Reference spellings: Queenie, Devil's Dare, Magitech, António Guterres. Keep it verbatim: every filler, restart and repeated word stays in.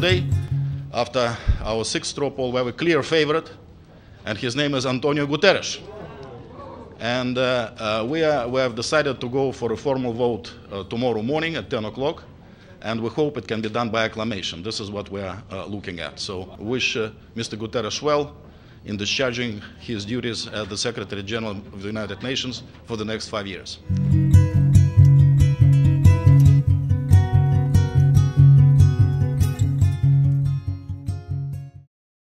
today, after our sixth straw poll, we have a clear favorite, and his name is António Guterres. And uh, uh, we, are, we have decided to go for a formal vote uh, tomorrow morning at ten o'clock, and we hope it can be done by acclamation. This is what we are uh, looking at. So wish uh, Mister Guterres well in discharging his duties as the Secretary General of the United Nations for the next five years.